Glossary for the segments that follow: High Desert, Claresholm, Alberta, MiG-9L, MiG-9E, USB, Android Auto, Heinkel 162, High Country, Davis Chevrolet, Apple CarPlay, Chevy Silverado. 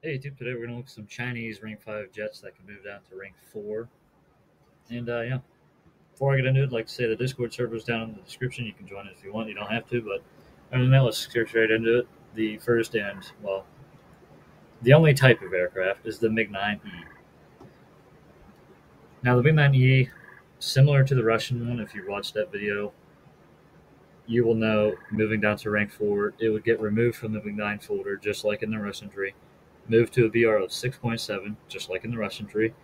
Hey YouTube, today we're going to look at some Chinese Ring 5 jets that can move down to Ring 4. And yeah, before I get into it, I'd like to say the Discord server is down in the description. You can join it if you want. You don't have to, but other than that, let's get right into it. The first and, well, the only type of aircraft is the MiG-9E. Now, the MiG-9E, similar to the Russian one, if you watched that video, you will know moving down to Rank 4, it would get removed from the MiG-9 folder, just like in the Russian tree. Move to a BR of 6.7, just like in the Russian tree.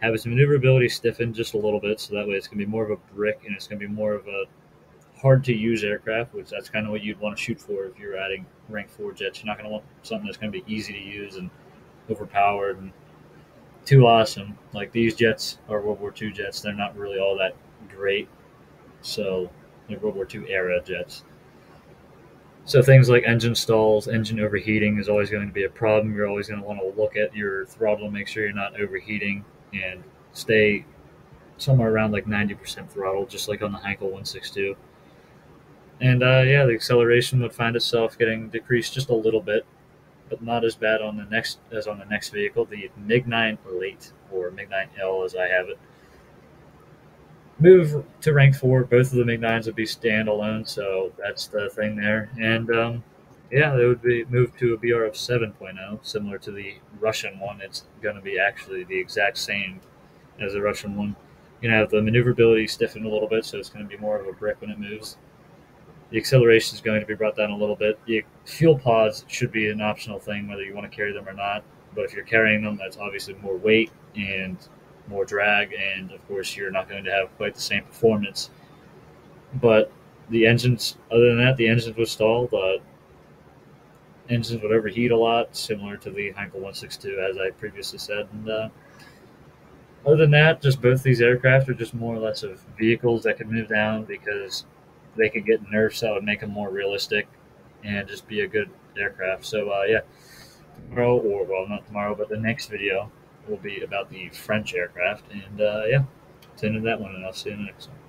Have its maneuverability stiffened just a little bit, so that way it's going to be more of a brick, and it's going to be more of a hard-to-use aircraft, which that's kind of what you'd want to shoot for if you're adding Rank 4 jets. You're not going to want something that's going to be easy to use and overpowered and too awesome. Like, these jets are World War II jets. They're not really all that great, so they're World War II-era jets. So things like engine stalls, engine overheating is always going to be a problem. You're always going to want to look at your throttle and make sure you're not overheating and stay somewhere around like 90% throttle, just like on the Heinkel 162. And yeah, the acceleration would find itself getting decreased just a little bit, but not as bad on the next as on the next vehicle, the MiG-9L, or MiG-9L as I have it. Move to Rank 4, both of the MiG-9s would be standalone, so that's the thing there. And yeah, they would be moved to a BR of 7.0, similar to the Russian one. It's going to be actually the exact same as the Russian one. You're going to have the maneuverability stiffened a little bit, so it's going to be more of a brick when it moves. The acceleration is going to be brought down a little bit. The fuel pods should be an optional thing, whether you want to carry them or not. But if you're carrying them, that's obviously more weight and more drag, and of course you're not going to have quite the same performance. But the engines, other than that, the engines would stall, the engines would overheat a lot, similar to the Heinkel 162 as I previously said. And other than that, just both these aircraft are just more or less of vehicles that can move down because they could get nerfs that would make them more realistic and just be a good aircraft. So yeah, tomorrow, or well, not tomorrow, but the next video will be about the French aircraft. And yeah, it's into that one, and I'll see you in the next one.